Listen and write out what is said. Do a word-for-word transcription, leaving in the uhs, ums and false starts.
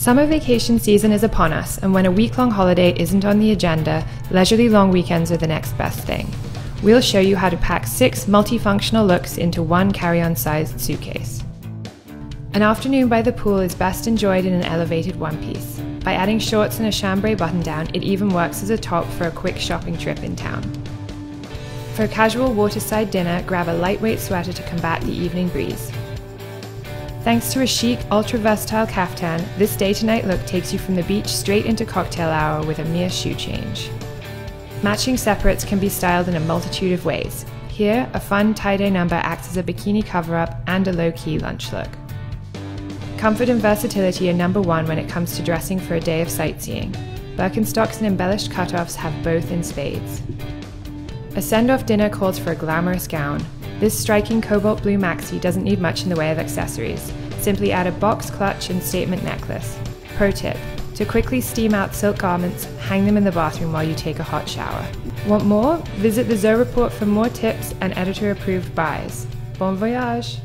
Summer vacation season is upon us, and when a week-long holiday isn't on the agenda, leisurely long weekends are the next best thing. We'll show you how to pack six multifunctional looks into one carry-on sized suitcase. An afternoon by the pool is best enjoyed in an elevated one-piece. By adding shorts and a chambray button-down, it even works as a top for a quick shopping trip in town. For a casual waterside dinner, grab a lightweight sweater to combat the evening breeze. Thanks to a chic, ultra-versatile caftan, this day-to-night look takes you from the beach straight into cocktail hour with a mere shoe change. Matching separates can be styled in a multitude of ways. Here, a fun tie-dye number acts as a bikini cover-up and a low-key lunch look. Comfort and versatility are number one when it comes to dressing for a day of sightseeing. Birkenstocks and embellished cutoffs have both in spades. A send-off dinner calls for a glamorous gown. This striking cobalt blue maxi doesn't need much in the way of accessories. Simply add a box clutch and statement necklace. Pro tip: to quickly steam out silk garments, hang them in the bathroom while you take a hot shower. Want more? Visit the Zoe Report for more tips and editor-approved buys. Bon voyage!